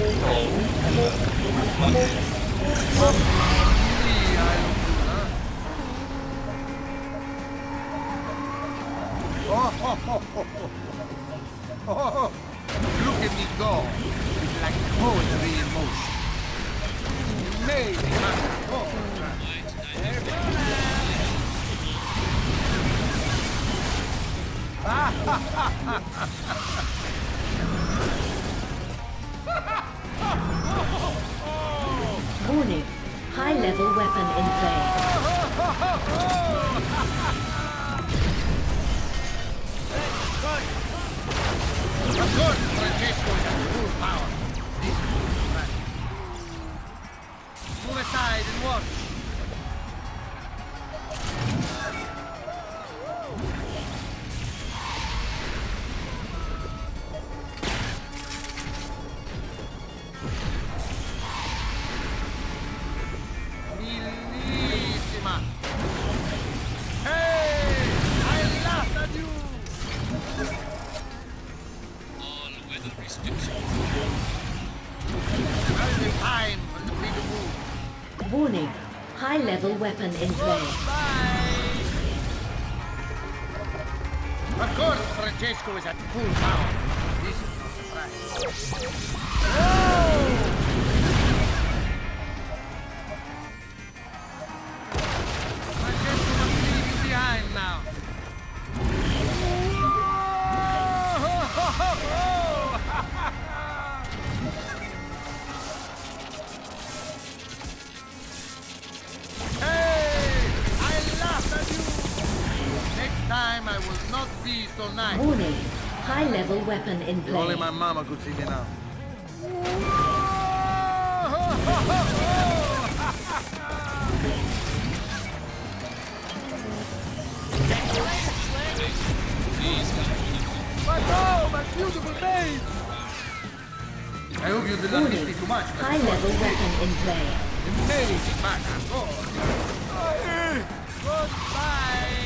Oh, look at me go. It's like poetry in motion. Amazing. Warning. High-level weapon in play. Good, Francesco has full power. This is bad. Move aside and watch. Warning, high-level weapon in play. Of course, Francesco is at full power. This is a surprise. Francesco must be leaving behind now. Time I will not be so nice. Warning, high-level weapon in play. Only my mama could see me now. My doll, my beautiful babe! I hope you did not miss me too much. High-level weapon in play. Amazing, man. Goodbye!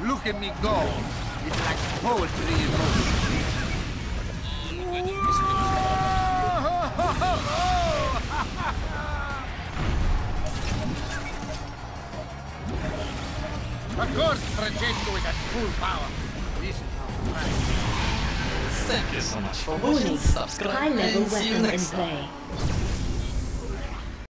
Look at me go. It's like poetry in motion. Of course, Francesco is at full power. This is our time. Thank you so much for watching. Subscribe and see you next time.